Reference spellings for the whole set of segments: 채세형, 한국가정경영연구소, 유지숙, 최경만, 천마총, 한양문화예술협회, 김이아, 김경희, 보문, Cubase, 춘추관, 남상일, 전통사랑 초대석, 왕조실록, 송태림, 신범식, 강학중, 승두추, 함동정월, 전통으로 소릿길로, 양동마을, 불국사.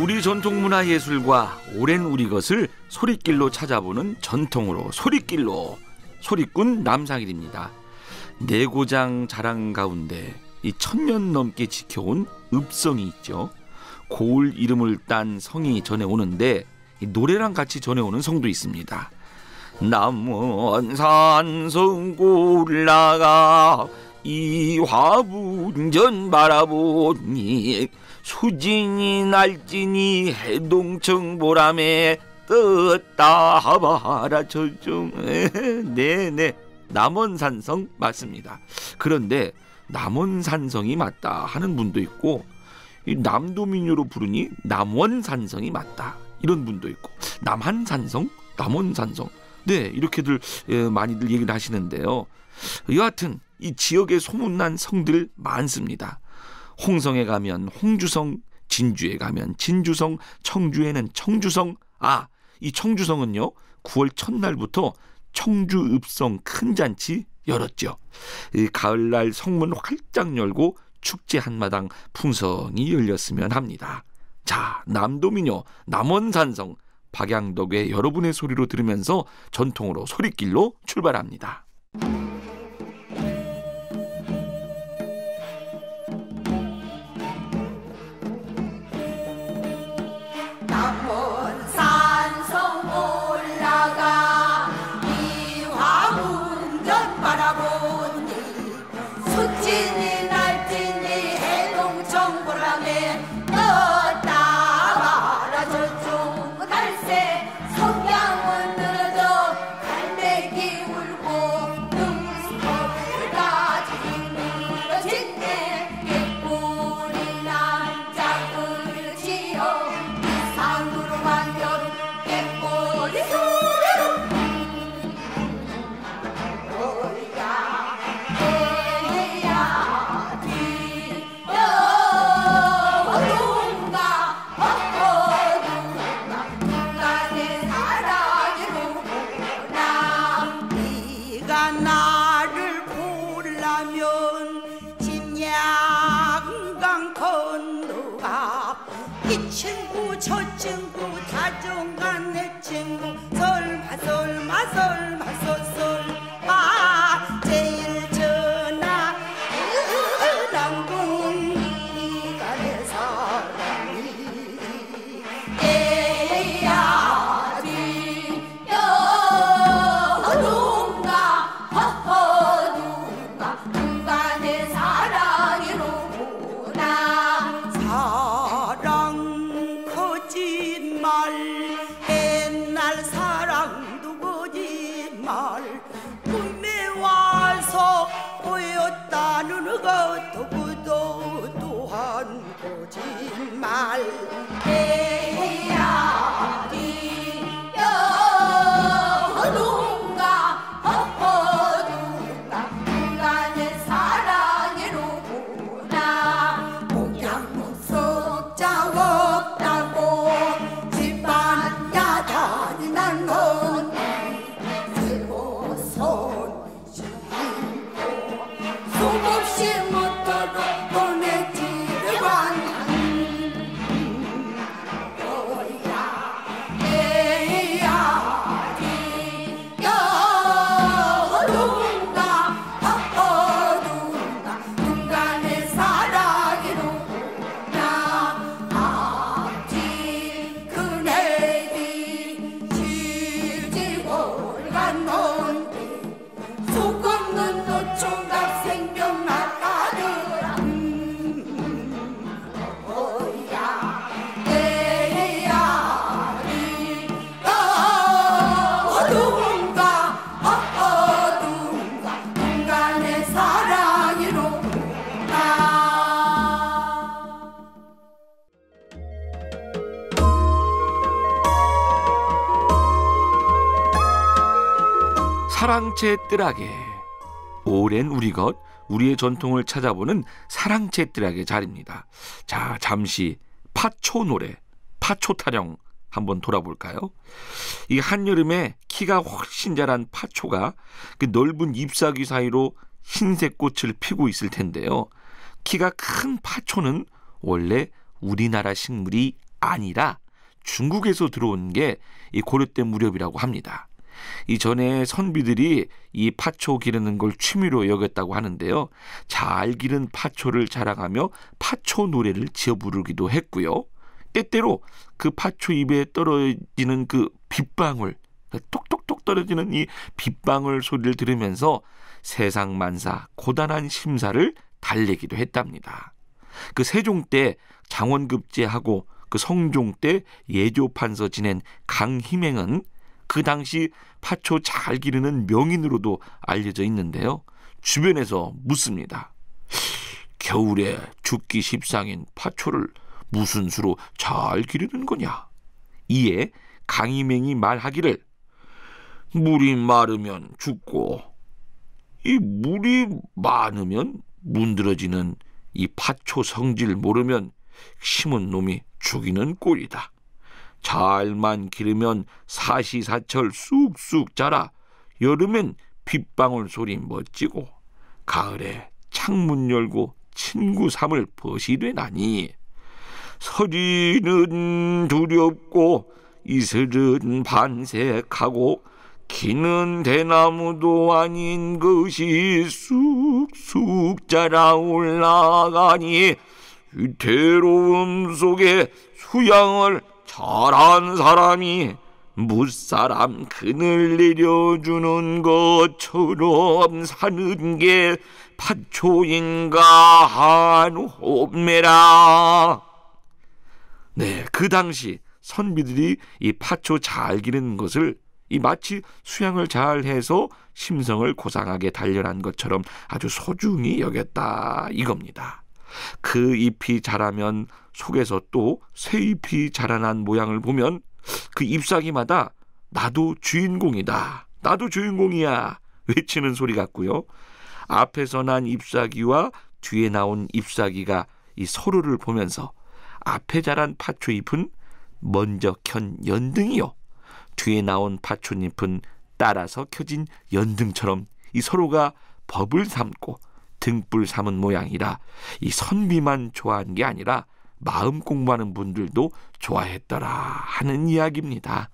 우리 전통문화예술과 오랜 우리 것을 소릿길로 찾아보는 전통으로 소릿길로 소릿꾼 남상일입니다. 내고장 자랑 가운데 이 1000년 넘게 지켜온 읍성이 있죠. 고을 이름을 딴 성이 전해오는데 노래랑 같이 전해오는 성도 있습니다. 남원산 성고 올라가 이 화분전 바라보니 수진이 날지니 해동청 보람에 떴다 하바라 절정. 네네, 남원산성 맞습니다. 그런데 남원산성이 맞다 하는 분도 있고, 남도민요로 부르니 남원산성이 맞다 이런 분도 있고, 남한산성, 남원산성, 네, 이렇게들 많이들 얘기를 하시는데요. 여하튼 이 지역에 소문난 성들 많습니다. 홍성에 가면 홍주성, 진주에 가면 진주성, 청주에는 청주성. 아, 이 청주성은요 9월 첫날부터 청주읍성 큰 잔치 열었죠. 가을날 성문 활짝 열고 축제 한마당 풍성히 열렸으면 합니다. 자, 남도민요 남원산성, 박양덕의 여러분의 소리로 들으면서 전통으로 소릿길로 출발합니다. 사랑채 뜰하게, 오랜 우리 것, 우리의 전통을 찾아보는 사랑채 뜰하게 자리입니다. 자, 잠시 파초 노래, 파초 타령 한번 돌아볼까요? 이 한여름에 키가 훨씬 자란 파초가 그 넓은 잎사귀 사이로 흰색 꽃을 피고 있을 텐데요. 키가 큰 파초는 원래 우리나라 식물이 아니라 중국에서 들어온 게 이 고려 때 무렵이라고 합니다. 이전에 선비들이 이 파초 기르는 걸 취미로 여겼다고 하는데요. 잘 기른 파초를 자랑하며 파초 노래를 지어 부르기도 했고요. 때때로 그 파초 잎에 떨어지는 그 빗방울, 똑똑똑 떨어지는 이 빗방울 소리를 들으면서 세상 만사 고단한 심사를 달래기도 했답니다. 그 세종 때 장원급제하고 그 성종 때 예조판서 지낸 강희맹은 그 당시 파초 잘 기르는 명인으로도 알려져 있는데요. 주변에서 묻습니다. 겨울에 죽기 십상인 파초를 무슨 수로 잘 기르는 거냐? 이에 강희맹이 말하기를, 물이 마르면 죽고 이 물이 많으면 문드러지는 이 파초 성질 모르면 심은 놈이 죽이는 꼴이다. 잘만 기르면 사시사철 쑥쑥 자라 여름엔 빗방울 소리 멋지고 가을에 창문 열고 친구 삼을 벗이 되나니 서리는 두렵고 이슬은 반색하고 기는 대나무도 아닌 것이 쑥쑥 자라 올라가니 위태로움 속에 수양을 잘한 사람이 무사람 그늘 내려주는 것처럼 사는 게 파초인가 한홈매라. 네, 그 당시 선비들이 이 파초 잘 기르는 것을 이 마치 수양을 잘해서 심성을 고상하게 단련한 것처럼 아주 소중히 여겼다 이겁니다. 그 잎이 자라면 속에서 또 새 잎이 자라난 모양을 보면 그 잎사귀마다 나도 주인공이다, 나도 주인공이야 외치는 소리 같고요. 앞에서 난 잎사귀와 뒤에 나온 잎사귀가 이 서로를 보면서 앞에 자란 파초잎은 먼저 켠 연등이요, 뒤에 나온 파초잎은 따라서 켜진 연등처럼 이 서로가 법을 삼고 등불 삼은 모양이라 이 선비만 좋아한 게 아니라 마음 공부하는 분들도 좋아했더라 하는 이야기입니다.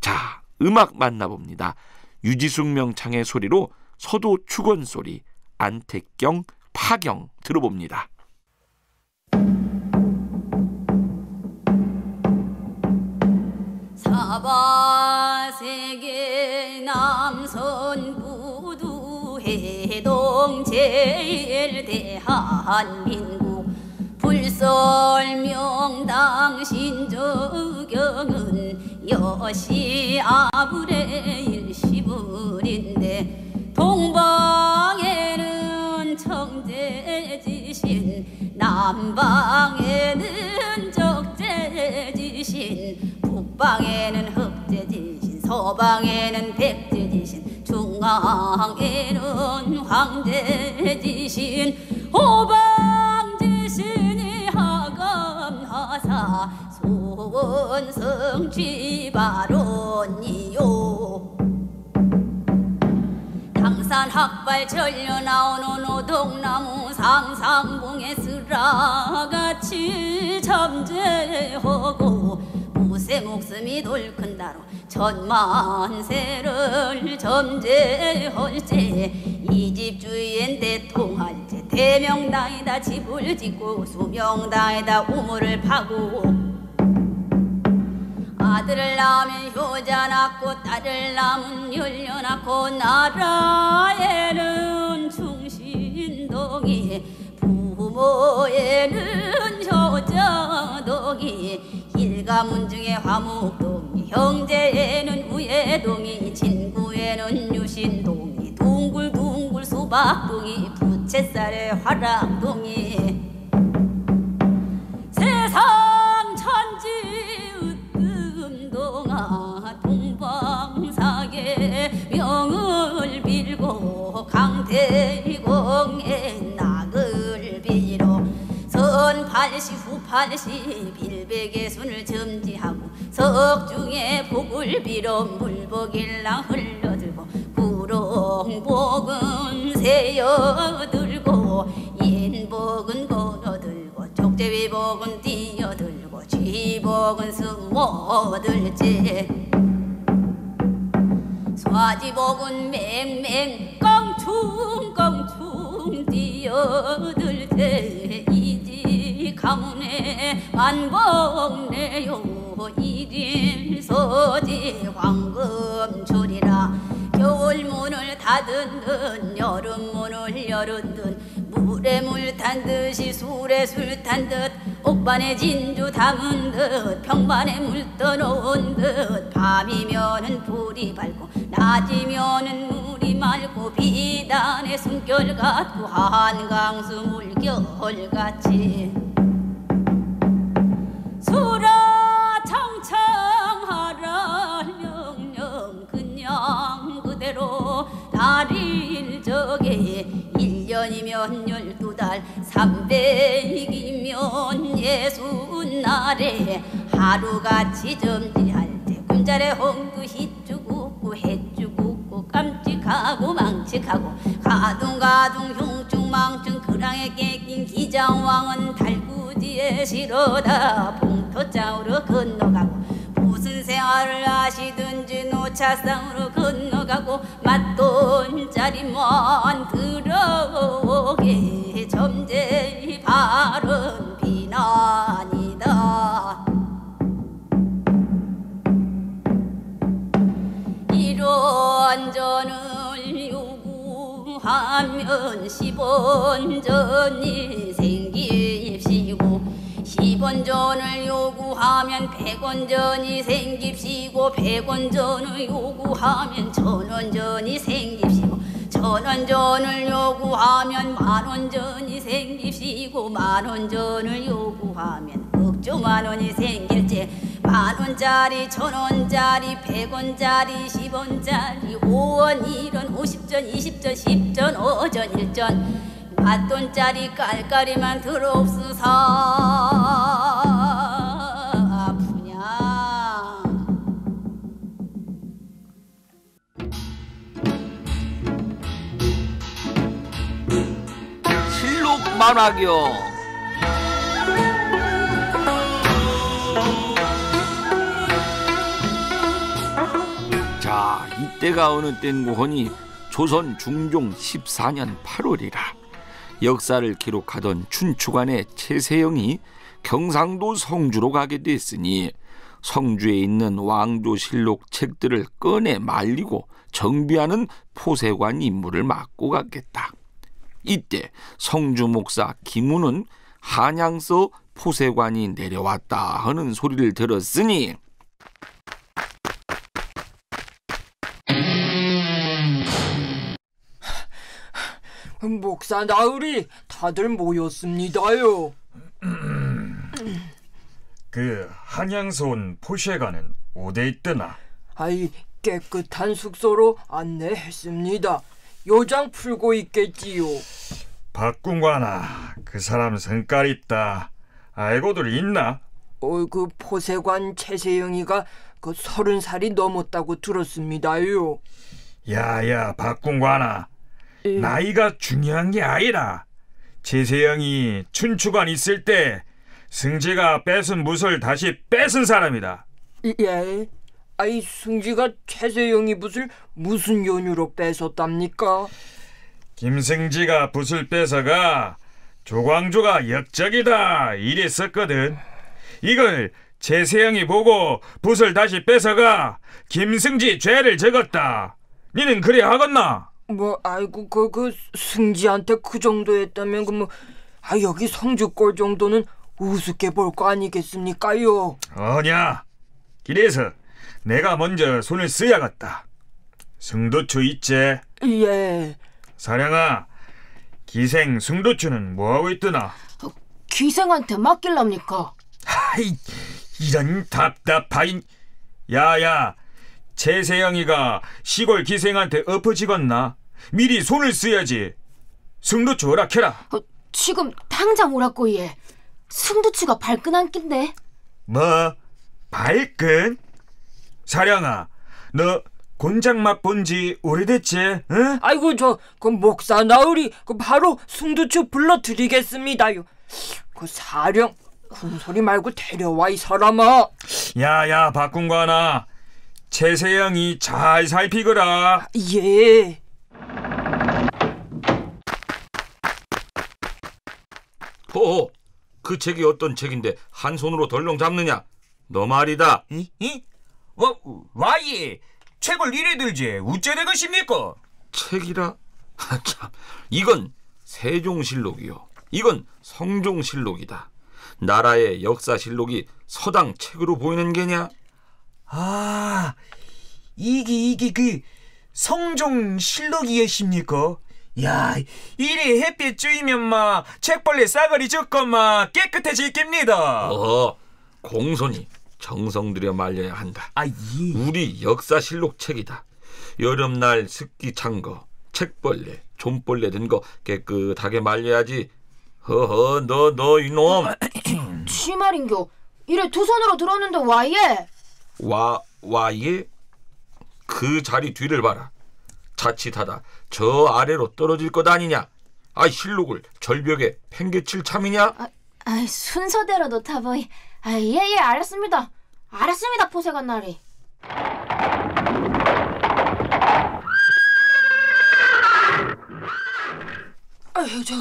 자, 음악 만나봅니다. 유지숙 명창의 소리로 서도 축원 소리, 안택경, 파경 들어봅니다. 사바세계 남선부두 해동 제일대 한민국 불설명당 신조경은 여시아브레 일시분인데 동방에는 청제지신 남방에는 적제지신 북방에는 흑제지신 서방에는 백제지신 중앙에는 황제지신 오방지신이 하감하사 손승쥐바론이요. 당산학발 절려 나오는 오동나무 상상봉의 쓰라같이 잠재하고 새 목숨이 돌큰다로 천만세를 점재할지 이집주의엔 대통할지 대명당에다 집을 짓고 수명당에다 우물을 파고 아들을 낳으면 효자 낳고 딸을 낳으면 열려 낳고 나라에는 충신동이 부모에는 효자동이 일가문 중에 화목동이 형제에는 우예동이 친구에는 유신동이 둥글둥글 수박동이 부채살에 화랑동이 세상 천지 으뜸동아 동방사계 명을 빌고 강태공의 낙을 빌어 선팔시 후팔시 빌백의 손을 점지하고 석중에 복을 빌어 물복일랑 흘러들고 구롱복은 세여들고 인복은 걸어들고 족제비복은 뛰어들고 쥐복 소원수 모들지 사지복은 맹맹 껑충껑충 뛰어들세 이지 가문에 만복내요 이림소지 황금줄이라 겨울문을 닫은 듯 여름문을 열은 듯 물에 물 탄 듯이 술에 술 탄 듯 옥반에 진주 담은 듯 평반에 물 떠놓은 듯 밤이면은 불이 밝고 낮이면은 물이 맑고 비단의 숨결 같고 한강수 물결 같이 소라 청청하라 명령 그냥 그대로 달일 적에 1년이면 12달 300이면 60날에 하루같이 점지할 때 군자래 홍구 희쭈굽고 해쭈굽고 깜찍하고 망측하고 가둥가둥 흉쭉망측 그랑에 깨낀 기장왕은 달구지에 실어다 봉토장으로 건너가고 무슨 생활을 하시든지 노차상으로 건너가고 맞돈짜리만 들어오게 점쟁이 바른 비난이다. 이런 전을 요구하면 10원전이 생깁시고 10원전을 요구하면 100원전이 생깁시고 100원전을 요구하면 1000원전이 생깁시고 1000원전을 요구하면 10,000원전이 생깁시고 10,000원전을 요구하면 억조 10,000원이 생길지 10,000원짜리 1,000원짜리 100원짜리 10원짜리 5원 1원 50전 20전 10전 5전 1전 밭돈짜리 깔깔이만 들어옵소서. 아프냐. 실록 만화교 자, 이때가 어느 때인고 하니 조선 중종 14년 8월이라 역사를 기록하던 춘추관의 채세형이 경상도 성주로 가게 됐으니 성주에 있는 왕조실록 책들을 꺼내 말리고 정비하는 포세관 임무를 맡고 갔겠다. 이때 성주 목사 김우는 한양서 포세관이 내려왔다 하는 소리를 들었으니 목사 나으리 다들 모였습니다요. 그 한양서 온 포세관은 오대 있더나 아이 깨끗한 숙소로 안내했습니다. 요장 풀고 있겠지요. 박군관아, 그 사람 성깔 있다. 알고들 있나? 그 포세관 채세영이가 그 30살이 넘었다고 들었습니다요. 야야 박군관아, 나이가 중요한 게 아니라 채세형이 춘추관 있을 때 승지가 뺏은 무술 다시 뺏은 사람이다. 예? 아이 승지가 채세형이 무술 무슨 연유로 뺏었답니까? 김승지가 무술 뺏어가 조광조가 역적이다 이랬었거든. 이걸 채세형이 보고 무술 다시 뺏어가 김승지 죄를 적었다. 니는 그래 하겄나? 뭐 아이고 그 승지한테 그 정도 했다면 여기 성주골 정도는 우습게 볼 거 아니겠습니까요? 아냐, 이래서 내가 먼저 손을 쓰야겠다. 승두추 있제? 예. 사량아, 기생 승두추는 뭐하고 있더나? 기생한테 맡길랍니까? 하이, 이런 답답하인. 야야, 채세형이가 시골 기생한테 엎어지겄나? 미리 손을 써야지. 승두추 오락해라. 지금 당장 오락고 예. 승두추가 발끈 한 낀데. 뭐? 발끈? 사량아, 너 곤장 맛본 지 오래됐지? 응? 아이고 그 목사 나으리 바로 승두추 불러드리겠습니다요. 그 사령 군소리 말고 데려와 이 사람아. 야야 박군관아, 채세형이 잘 살피거라. 예. 호호, 그 책이 어떤 책인데 한 손으로 덜렁 잡느냐? 너 말이다. 이? 와이, 책을 이래 들지 우째 내 것입니까? 책이라? 참, 이건 세종실록이요, 이건 성종실록이다. 나라의 역사실록이 서당 책으로 보이는 게냐? 아, 이게 그 성종실록이십니까? 야, 이리 햇빛 쬐이면 마 책벌레 싸그리 죽고 마 깨끗해지겠습니다. 공손히 정성 들여 말려야 한다. 아, 예. 우리 역사실록 책이다. 여름날 습기 찬 거, 책벌레, 좀벌레 든 거 깨끗하게 말려야지. 허허, 너 이놈. 지 말인겨. 이래 두 손으로 들었는데 와예? 와예? 그 자리 뒤를 봐라. 자칫하다 저 아래로 떨어질 것 아니냐? 아, 실록을 절벽에 팽개칠 참이냐? 아, 순서대로 놓다보이. 아, 예, 알았습니다. 알았습니다, 포세관 나리. 아유, 저,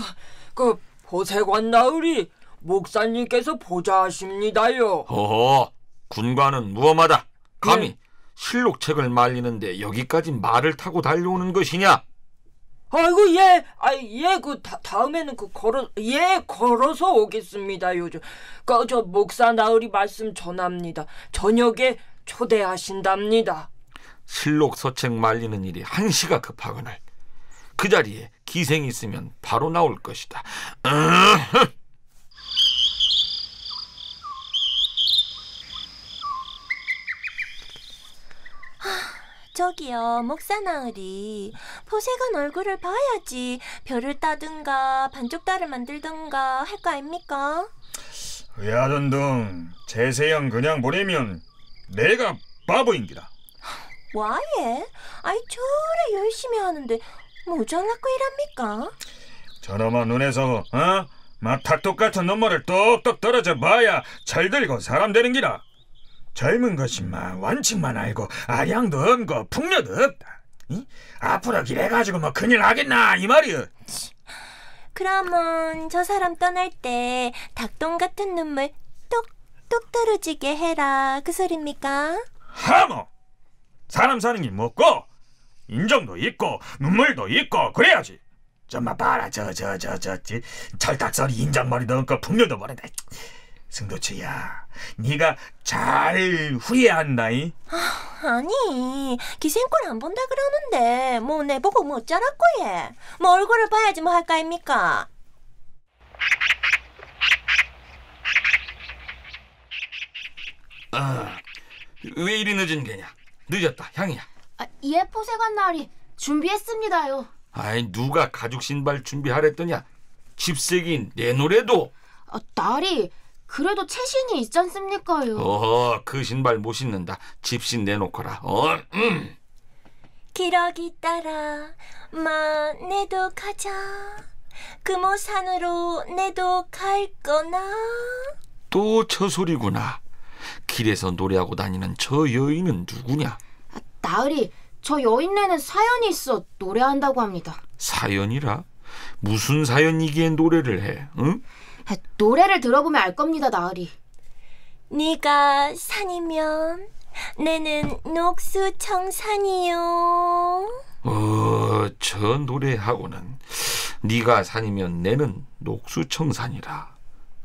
그 포세관 나으리 목사님께서 보좌하십니다요. 허허, 군관은 무엄하다. 감히 네. 실록책을 말리는데 여기까지 말을 타고 달려오는 것이냐? 아이고, 예, 그 다음에는 그 걸어서 오겠습니다. 요즘 저 목사 나으리 말씀 전합니다. 저녁에 초대하신답니다. 실록 서책 말리는 일이 한시가 급하거늘 그 자리에 기생이 있으면 바로 나올 것이다. 저기요, 목사나으리, 포세관 얼굴을 봐야지 별을 따든가 반쪽다를 만들든가 할 거 아닙니까? 야전등 채세형 그냥 보내면 내가 바보인기다. 와예? 아이, 저래 열심히 하는데 모자라고 일합니까? 저놈아 눈에서 탁똑같은 눈물을 똑똑 떨어져 봐야 철들고 사람 되는기라. 젊은 것이만 원칙만 알고 아량도 없고 풍요도 없다. 이? 앞으로 길해가지고 뭐 큰일 나겠나 이 말이여. 그러면 저 사람 떠날 때 닭똥 같은 눈물 똑똑 떨어지게 해라 그 소리입니까? 하모! 사람 사는 게 뭐고 인정도 있고 눈물도 있고 그래야지. 좀만 봐라 저 철딱서리 인정머리도 없고 풍요도 모른다. 승도추야, 네가 잘 후회한다이. 아니, 기생권 안 본다 그러는데 뭐 내보고 뭐 어쩌라고 해. 뭐 얼굴을 봐야지 뭐 할까 입니까? 아, 왜 이리 늦은 게냐? 늦었다, 향이야. 아, 예, 포세관 나으리, 준비했습니다요. 아이, 누가 가죽 신발 준비하랬더냐? 집색인 내 노래도. 아, 나으리, 그래도 채신이 있지 않습니까요? 그 신발 못 신는다. 집신 내놓거라. 기러기 따라 마 내도 가자. 금오산으로 내도 갈 거나. 또 저 소리구나. 길에서 노래하고 다니는 저 여인은 누구냐? 아, 나으리, 저 여인네는 사연이 있어 노래한다고 합니다. 사연이라? 무슨 사연이기에 노래를 해? 응? 노래를 들어보면 알 겁니다, 나으리. 네가 산이면 내는 녹수청산이요. 저 노래하고는 네가 산이면 내는 녹수청산이라.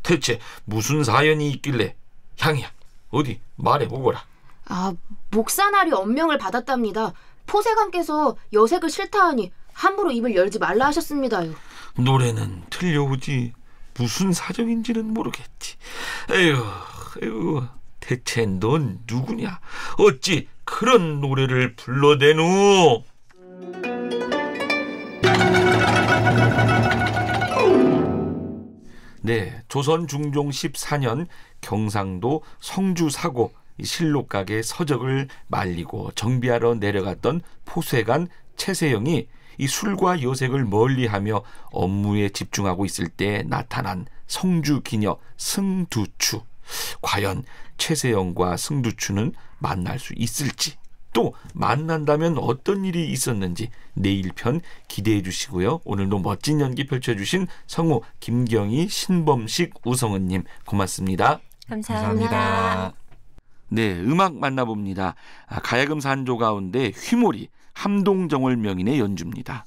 대체 무슨 사연이 있길래? 향이야, 어디 말해보거라. 아, 목사나리 엄명을 받았답니다. 포세관께서 여색을 싫다하니 함부로 입을 열지 말라 하셨습니다요. 노래는 틀려오지 무슨 사정인지는 모르겠지. 에휴, 대체 넌 누구냐? 어찌 그런 노래를 불러대누? 네, 조선 중종 14년 경상도 성주 사고 실록각의 서적을 말리고 정비하러 내려갔던 포세관 채세형이 이 술과 여색을 멀리하며 업무에 집중하고 있을 때 나타난 성주기녀 승두추. 과연 최세영과 승두추는 만날 수 있을지, 또 만난다면 어떤 일이 있었는지 내일 편 기대해 주시고요. 오늘도 멋진 연기 펼쳐주신 성우 김경희, 신범식, 우성은님 고맙습니다. 감사합니다. 감사합니다. 네, 음악 만나봅니다. 가야금 산조 가운데 휘모리, 함동정월 명인의 연주입니다.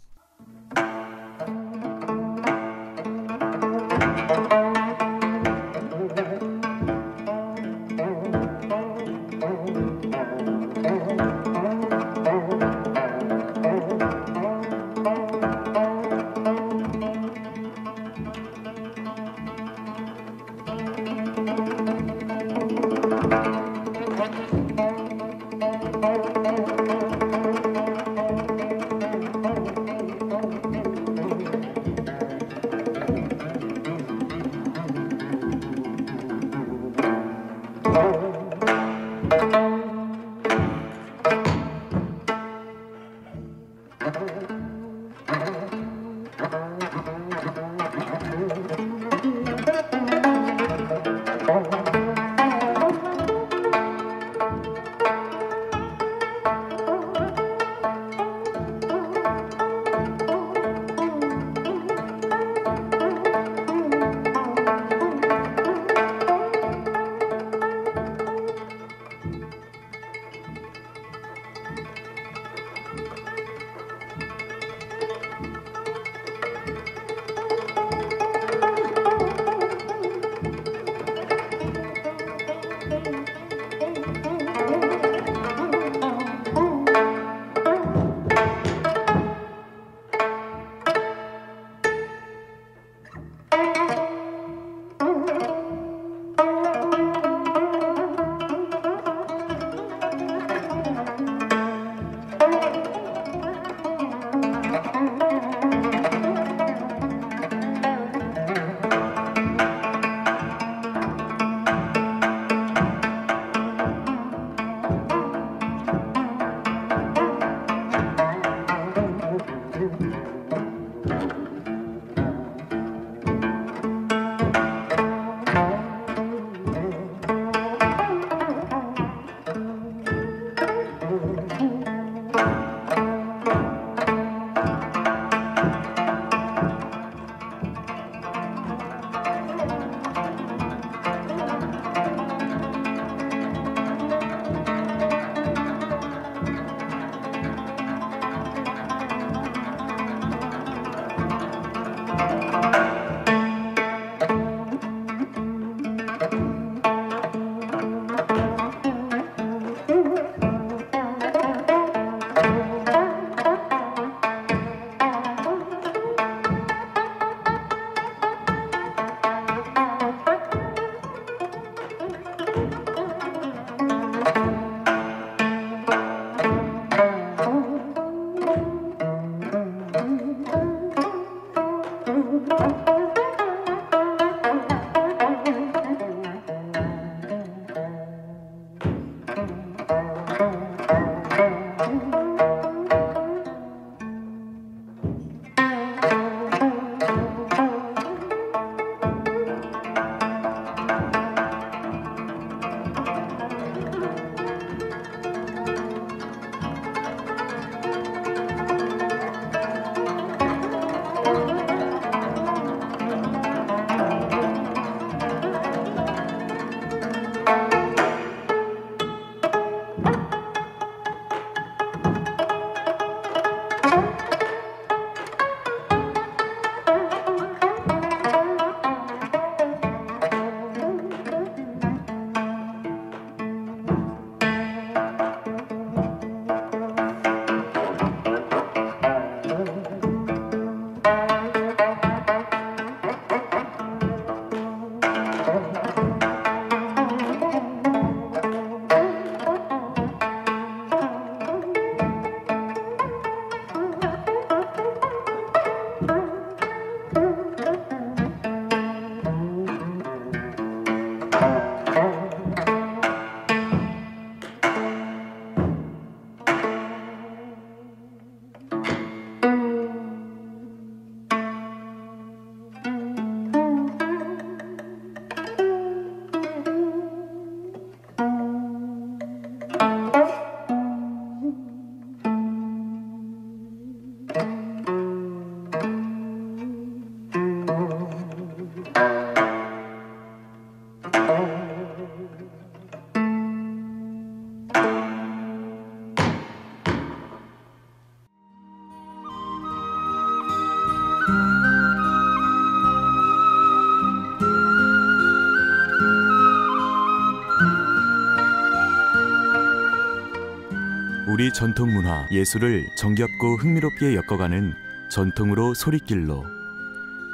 우리 전통문화, 예술을 정겹고 흥미롭게 엮어가는 전통으로 소릿길로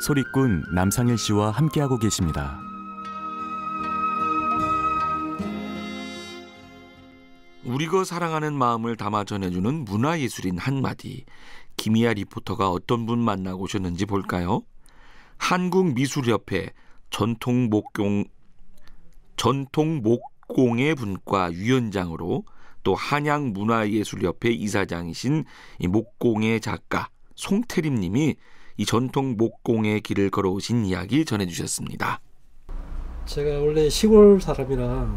소릿꾼 남상일 씨와 함께하고 계십니다. 우리가 사랑하는 마음을 담아 전해주는 문화예술인 한마디. 김이아 리포터가 어떤 분 만나고 오셨는지 볼까요? 한국미술협회 전통목공예 분과 위원장으로 또 한양문화예술협회 이사장이신 이 목공예 작가 송태림 님이 이 전통 목공의 길을 걸어오신 이야기 전해주셨습니다. 제가 원래 시골 사람이라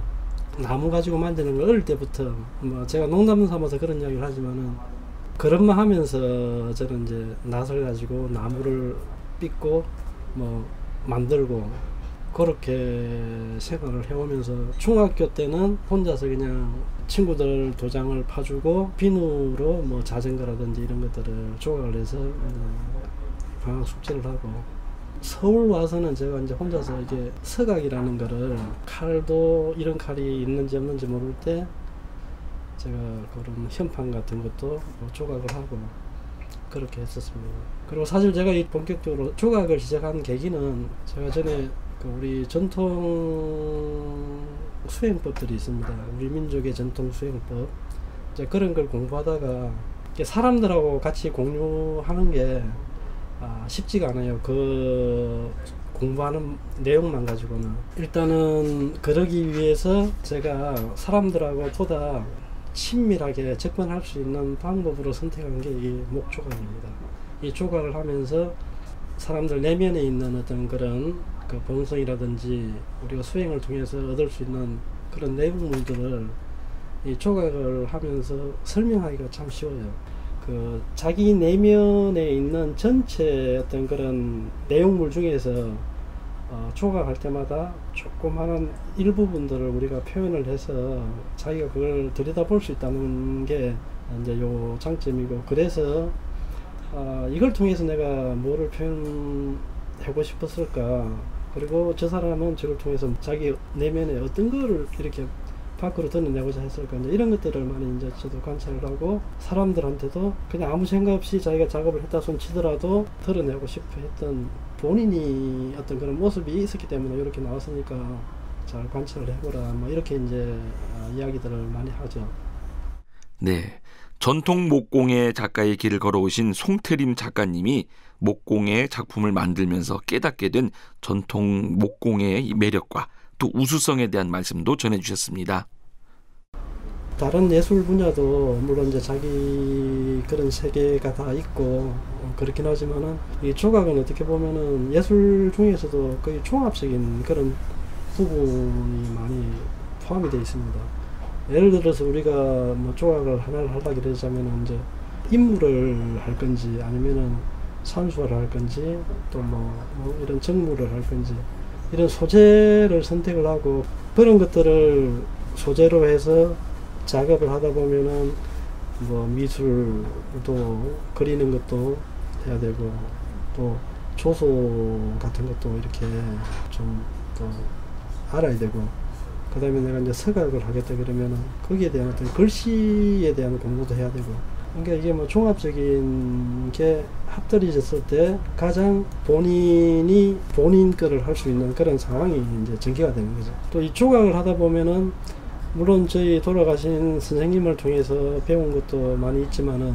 나무 가지고 만드는 걸 어릴 때부터 뭐 제가 농담 삼아서 그런 이야기를 하지만은 그런 말 하면서 저는 이제 낫을 가지고 나무를 빚고 뭐 만들고 그렇게 생활을 해오면서 중학교 때는 혼자서 그냥 친구들 도장을 파주고 비누로 뭐 자전거라든지 이런 것들을 조각을 해서 방학 숙제를 하고, 서울 와서는 제가 이제 혼자서 이게 서각이라는 거를 칼도 이런 칼이 있는지 없는지 모를 때 제가 그런 현판 같은 것도 조각을 하고 그렇게 했었습니다. 그리고 사실 제가 이 본격적으로 조각을 시작한 계기는 제가 전에 우리 전통 수행법들이 있습니다. 우리 민족의 전통 수행법. 이제 그런 걸 공부하다가 사람들하고 같이 공유하는 게 쉽지가 않아요. 그 공부하는 내용만 가지고는. 일단은 그러기 위해서 제가 사람들하고 보다 친밀하게 접근할 수 있는 방법으로 선택한 게 이 목조각입니다. 이 조각을 하면서 사람들 내면에 있는 어떤 그런 그 본성이라든지 우리가 수행을 통해서 얻을 수 있는 그런 내부물들을 이 조각을 하면서 설명하기가 참 쉬워요. 그 자기 내면에 있는 전체 어떤 그런 내용물 중에서 조각할 때마다 조그마한 일부분들을 우리가 표현을 해서 자기가 그걸 들여다볼 수 있다는 게 이제 요 장점이고, 그래서 이걸 통해서 내가 뭐를 표현하고 싶었을까, 그리고 저 사람은 저걸 통해서 자기 내면에 어떤 거를 이렇게 밖으로 드러내고자 했을까, 이제 이런 것들을 많이 이제 저도 관찰을 하고, 사람들한테도 그냥 아무 생각 없이 자기가 작업을 했다 손 치더라도 드러내고 싶어 했던 본인이 어떤 그런 모습이 있었기 때문에 이렇게 나왔으니까 잘 관찰을 해보라, 뭐 이렇게 이제 이야기들을 많이 하죠. 네, 전통 목공예 작가의 길을 걸어오신 송태림 작가님이 목공예 작품을 만들면서 깨닫게 된 전통 목공예의 매력과 또 우수성에 대한 말씀도 전해주셨습니다. 다른 예술 분야도 물론 이제 자기 그런 세계가 다 있고 그렇긴 하지만은 이 조각은 어떻게 보면은 예술 중에서도 거의 종합적인 그런 부분이 많이 포함이 되어 있습니다. 예를 들어서 우리가 뭐 조각을 하나를 하려고 그러자면은 이제 인물을 할 건지 아니면은 산수화를 할 건지 또 뭐 이런 정물을 할 건지 이런 소재를 선택을 하고 그런 것들을 소재로 해서 작업을 하다 보면은 뭐 미술도 그리는 것도 해야 되고 또 조소 같은 것도 이렇게 좀 또 알아야 되고, 그 다음에 내가 이제 서각을 하겠다 그러면은 거기에 대한 어떤 글씨에 대한 공부도 해야 되고, 그러니까 이게 뭐 종합적인 게 합들이졌을 때 가장 본인이 본인 거를 할 수 있는 그런 상황이 이제 전개가 되는 거죠. 또 이 조각을 하다 보면은 물론 저희 돌아가신 선생님을 통해서 배운 것도 많이 있지만은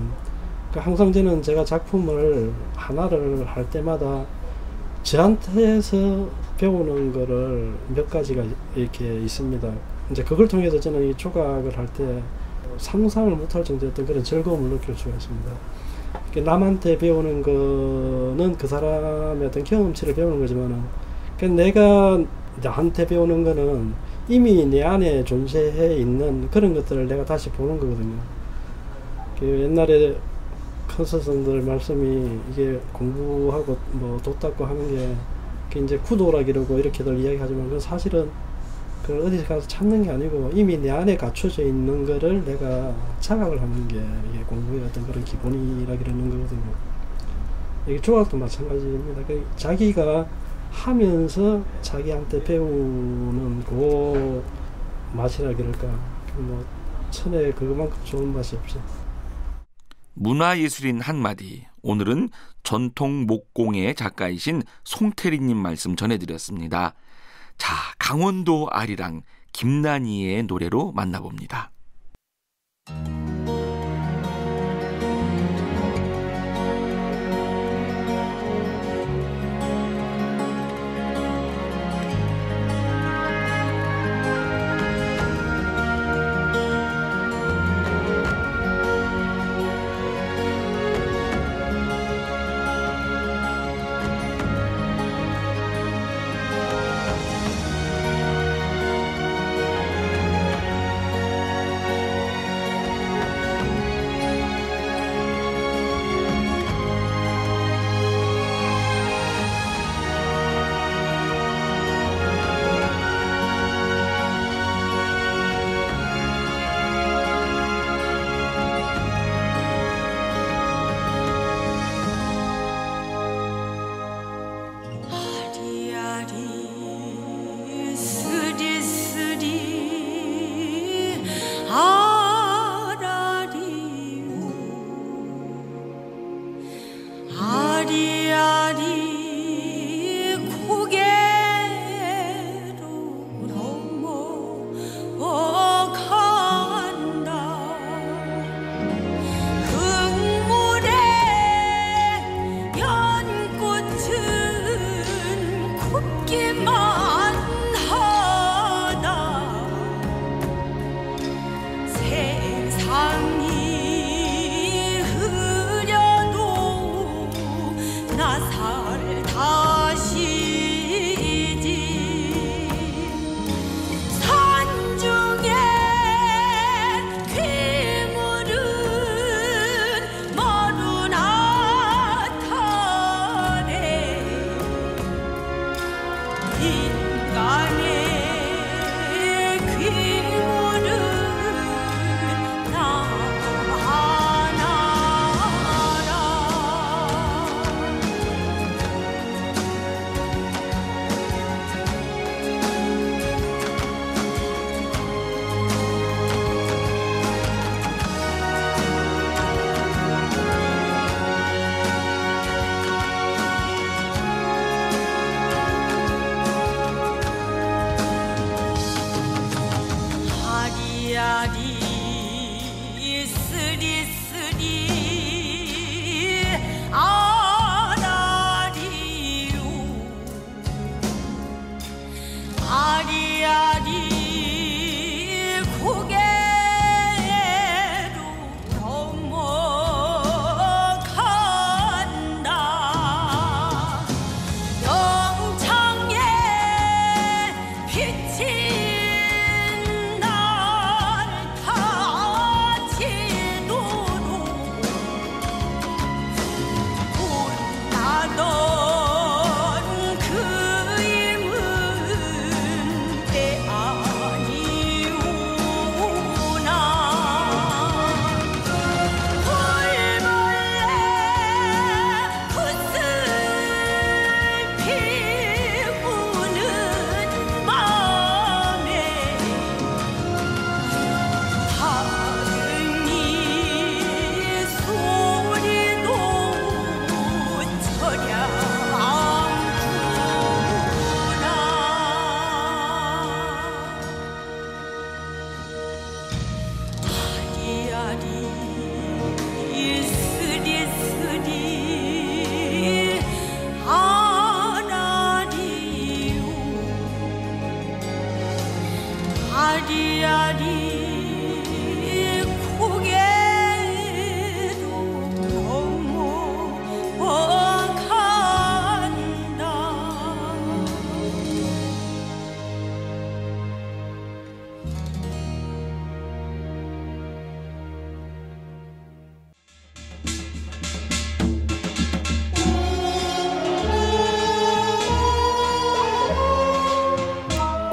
항상 저는 제가 작품을 하나를 할 때마다 저한테서 배우는 거를 몇 가지가 이렇게 있습니다. 이제 그걸 통해서 저는 이 조각을 할 때 상상을 못할 정도였던 그런 즐거움을 느낄 수가 있습니다. 남한테 배우는 거는 그 사람의 어떤 경험치를 배우는 거지만은 내가 나한테 배우는 거는 이미 내 안에 존재해 있는 그런 것들을 내가 다시 보는 거거든요. 옛날에 큰 스승들 말씀이 이게 공부하고 뭐 돗닦고 하는 게 이제 구도라 이러고 이렇게들 이야기하지만 그 사실은 그걸 어디서 가서 찾는 게 아니고 이미 내 안에 갖춰져 있는 거를 내가 자각을 하는 게 이게 공부의 어떤 그런 기본이라 이러는 거거든요. 이게 조각도 마찬가지입니다. 자기가 하면서 자기한테 배우는 그 맛이라 그럴까, 뭐 천에 그만큼 좋은 맛이 없죠. 문화예술인 한마디, 오늘은 전통 목공의 작가이신 송태림님 말씀 전해드렸습니다. 자, 강원도 아리랑 김난희의 노래로 만나봅니다.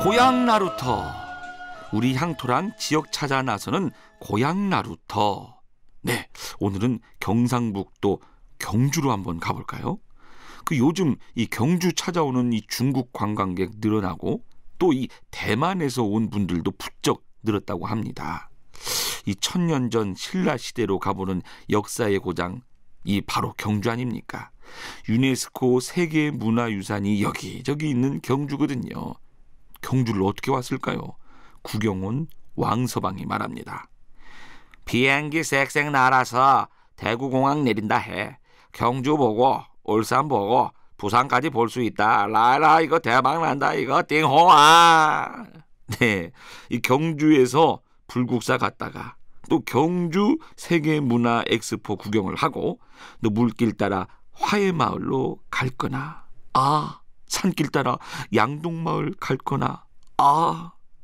고향 나루터, 우리 향토랑 지역 찾아 나서는 고향 나루터. 네, 오늘은 경상북도 경주로 한번 가볼까요? 그 요즘 이 경주 찾아오는 이 중국 관광객 늘어나고 또 이 대만에서 온 분들도 부쩍 늘었다고 합니다. 이 1000년 전 신라 시대로 가보는 역사의 고장, 이 바로 경주 아닙니까? 유네스코 세계문화유산이 여기저기 있는 경주거든요. 경주로 어떻게 왔을까요? 구경온 왕서방이 말합니다. 비행기 쌕쌕 날아서 대구공항 내린다 해. 경주 보고 울산 보고 부산까지 볼 수 있다. 라라 이거 대박 난다 이거 띵호아. 네, 이 경주에서 불국사 갔다가 또 경주 세계문화엑스포 구경을 하고 또 물길 따라 화해마을로 갈 거나 산길 따라 양동마을 갈 거나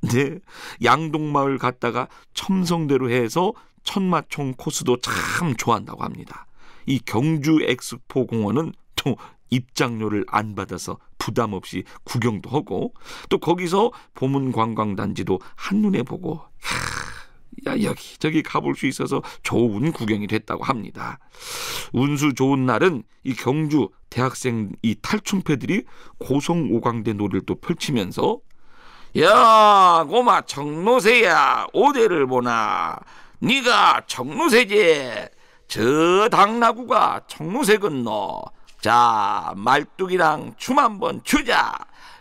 네, 양동마을 갔다가 첨성대로 해서 천마총 코스도 참 좋아한다고 합니다. 이 경주 엑스포 공원은 또 입장료를 안 받아서 부담 없이 구경도 하고 또 거기서 보문 관광단지도 한눈에 보고 여기저기 가볼 수 있어서 좋은 구경이 됐다고 합니다. 운수 좋은 날은 이 경주 대학생 이 탈춤패들이 고성오광대 노래를 또 펼치면서 야 고마 청노새야 오대를 보나 네가 청노새지 저 당나구가 청노새 건너 자 말뚝이랑 춤 한번 추자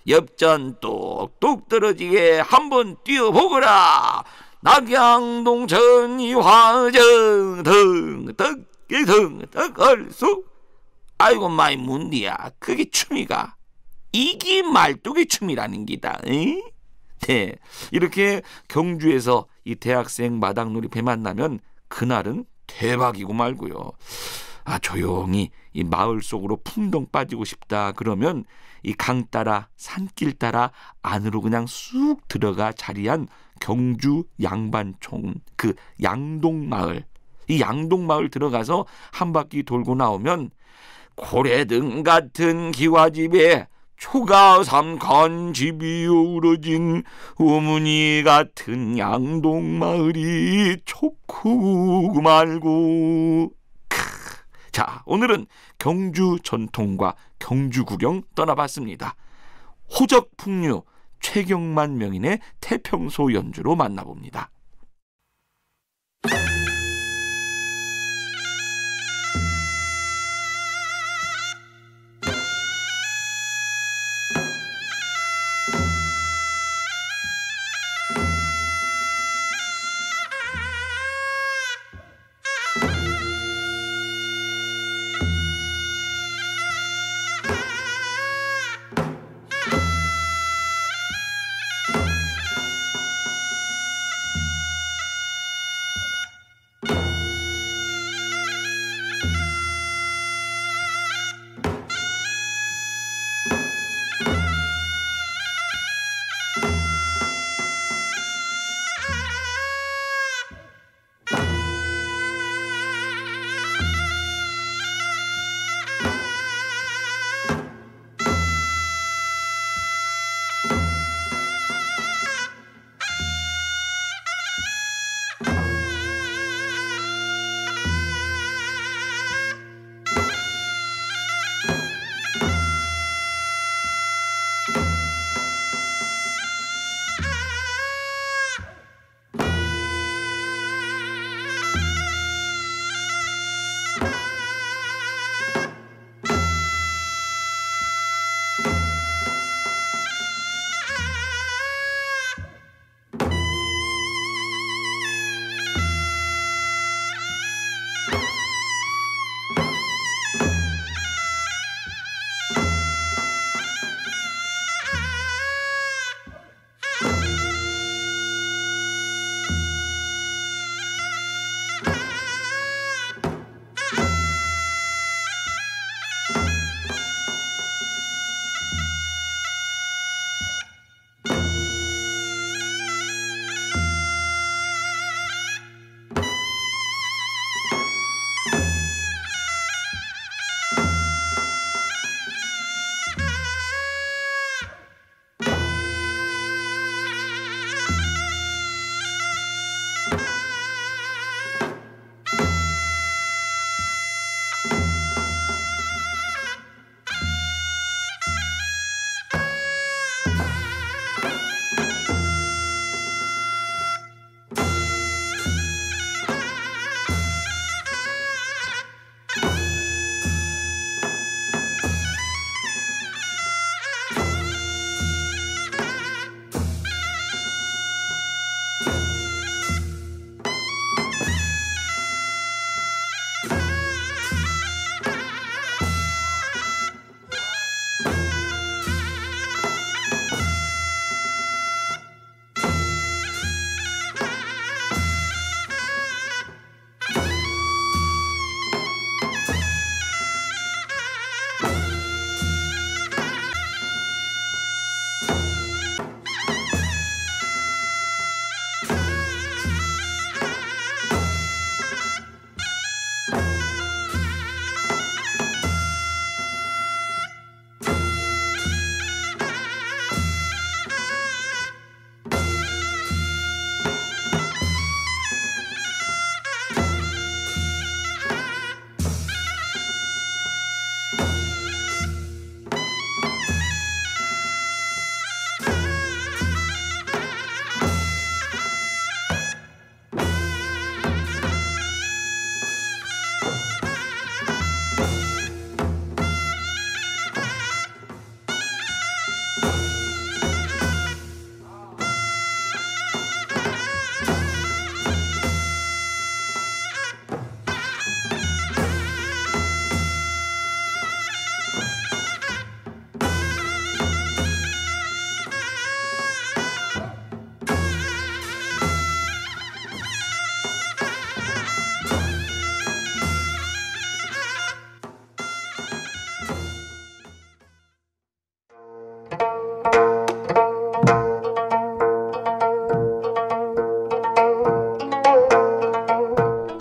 엽전 뚝뚝 떨어지게 한번 뛰어보거라 낙양동천 이화정 등등등 얼쑤 아이고 마이 문디야 그게 춤이가 이게 말뚝의 춤이라는 기다 에이? 네, 이렇게 경주에서 이 대학생 마당놀이 배 만나면 그날은 대박이고 말고요. 조용히 이 마을 속으로 풍덩 빠지고 싶다 그러면 이 강 따라 산길 따라 안으로 그냥 쑥 들어가 자리한 경주 양반촌 그 양동마을 이 양동마을 들어가서 한 바퀴 돌고 나오면 고래등 같은 기와집에 초가삼간 집이 우러진 어머니 같은 양동마을이 좋고 말고. 자, 오늘은 경주 전통과 경주 구경 떠나봤습니다. 호적풍류 최경만 명인의 태평소 연주로 만나봅니다.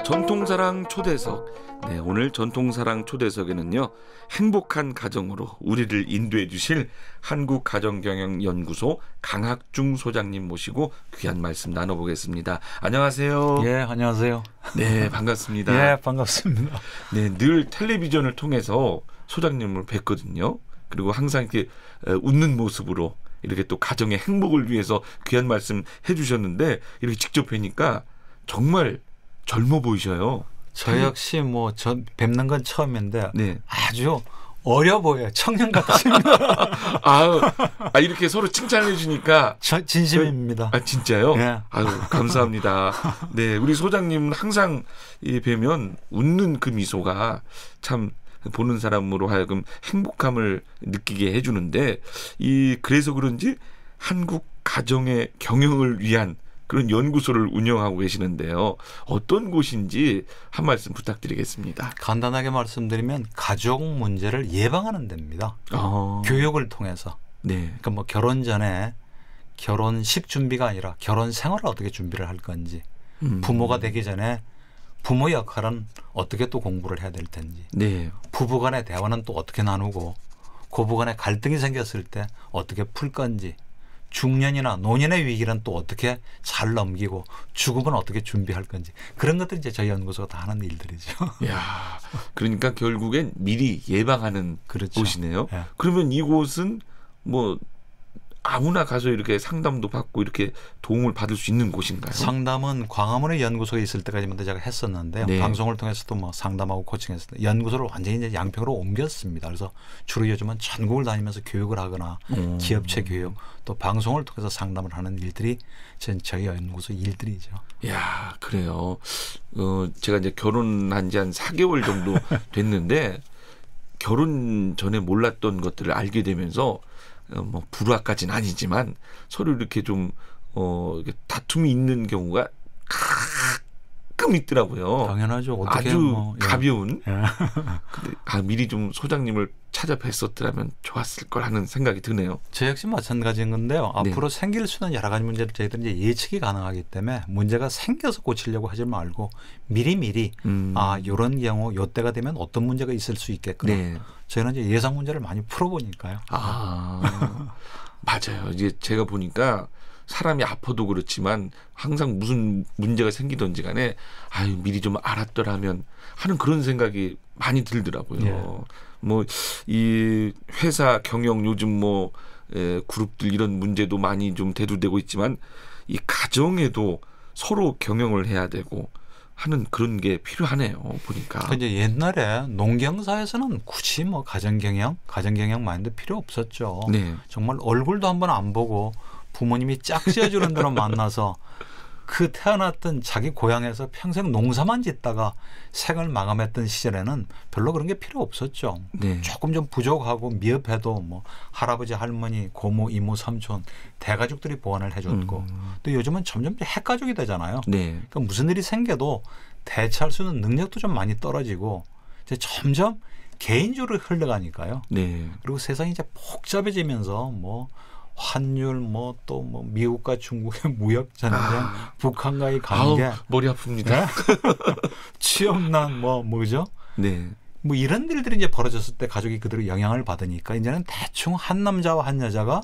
전통사랑 초대석. 네, 오늘 전통사랑 초대석에는요, 행복한 가정으로 우리를 인도해 주실 한국가정경영연구소 강학중 소장님 모시고 귀한 말씀 나눠보겠습니다. 안녕하세요. 예, 안녕하세요. 네, 반갑습니다. 예, 반갑습니다. 네, 늘 텔레비전을 통해서 소장님을 뵀거든요. 그리고 항상 이렇게 웃는 모습으로 이렇게 또 가정의 행복을 위해서 귀한 말씀 해주셨는데, 이렇게 직접 뵈니까 정말 젊어 보이셔요. 저 역시 뭐 저 뵙는 건 처음인데 네. 아주 어려 보여요. 청년 같습니다. 이렇게 서로 칭찬해 주니까 진심입니다. 진짜요? 네. 아유, 감사합니다. 네, 우리 소장님은 항상 뵈면 웃는 그 미소가 참 보는 사람으로 하여금 행복함을 느끼게 해주는데, 그래서 그런지 한국 가정의 경영을 위한 그런 연구소를 운영하고 계시는데요. 어떤 곳인지 한 말씀 부탁드리겠습니다. 간단하게 말씀드리면 가족 문제를 예방하는 데입니다. 교육을 통해서. 네. 그러니까 뭐 결혼 전에 결혼식 준비가 아니라 결혼 생활을 어떻게 준비를 할 건지, 부모가 되기 전에 부모 역할은 어떻게 또 공부를 해야 될 텐지, 네. 부부 간의 대화는 또 어떻게 나누고, 고부 간의 갈등이 생겼을 때 어떻게 풀 건지, 중년이나 노년의 위기는 또 어떻게 잘 넘기고 죽음은 어떻게 준비할 건지, 그런 것들이 이제 저희 연구소가 다 하는 일들이죠. 야, 그러니까 결국엔 미리 예방하는 그렇죠. 곳이네요. 예. 그러면 이곳은 뭐 아무나 가서 이렇게 상담도 받고 이렇게 도움을 받을 수 있는 곳인가요? 상담은 광화문의 연구소에 있을 때까지만 제가 했었는데요. 네. 방송을 통해서도 뭐 상담하고 코칭했었는데 연구소를 완전히 이제 양평으로 옮겼습니다. 그래서 주로 요즘은 전국을 다니면서 교육을 하거나 기업체 교육, 또 방송을 통해서 상담을 하는 일들이 저희 연구소 일들이죠. 이야, 그래요. 제가 이제 결혼한 지 한 4개월 정도 됐는데 결혼 전에 몰랐던 것들을 알게 되면서 뭐 불화까지는 아니지만 서로 이렇게 좀 다툼이 있는 경우가 가끔 있더라고요. 당연하죠. 어떻게 아주 뭐, 예. 가벼운. 예. 근데 미리 좀 소장님을 찾아뵀었더라면 좋았을 걸 하는 생각이 드네요. 저 역시 마찬가지인 건데요. 네. 앞으로 생길 수 있는 여러 가지 문제를 저희들은 이제 예측이 가능하기 때문에 문제가 생겨서 고치려고 하지 말고 미리미리 이런 경우 이때가 되면 어떤 문제가 있을 수 있겠구나. 네. 저희는 이제 예상 문제를 많이 풀어보니까요. 맞아요. 이제 제가 보니까 사람이 아파도 그렇지만 항상 무슨 문제가 생기든지 간에 미리 좀 알았더라면 하는 그런 생각이 많이 들더라고요. 예. 뭐 이 회사 경영 요즘 뭐 그룹들 이런 문제도 많이 좀 대두되고 있지만 이 가정에도 서로 경영을 해야 되고 하는 그런 게 필요하네요, 보니까. 이제 옛날에 농경사에서는 굳이 뭐 가정경영 마인드 필요 없었죠. 네. 정말 얼굴도 한번 안 보고 부모님이 짝 지어주는 대로 만나서 그 태어났던 자기 고향에서 평생 농사만 짓다가 생을 마감했던 시절에는 별로 그런 게 필요 없었죠. 네. 조금 좀 부족하고 미흡해도 뭐 할아버지, 할머니, 고모, 이모, 삼촌, 대가족들이 보완을 해줬고 또 요즘은 점점 핵가족이 되잖아요. 네. 그러니까 무슨 일이 생겨도 대처할 수 있는 능력도 좀 많이 떨어지고 이제 점점 개인주로 흘러가니까요. 네. 그리고 세상이 이제 복잡해지면서 뭐 환율 뭐 또 뭐 미국과 중국의 무역 전쟁, 북한과의 관계, 머리 아픕니다. 네? 취업난 뭐죠? 네. 뭐 이런 일들이 이제 벌어졌을 때 가족이 그대로 영향을 받으니까 이제는 대충 한 남자와 한 여자가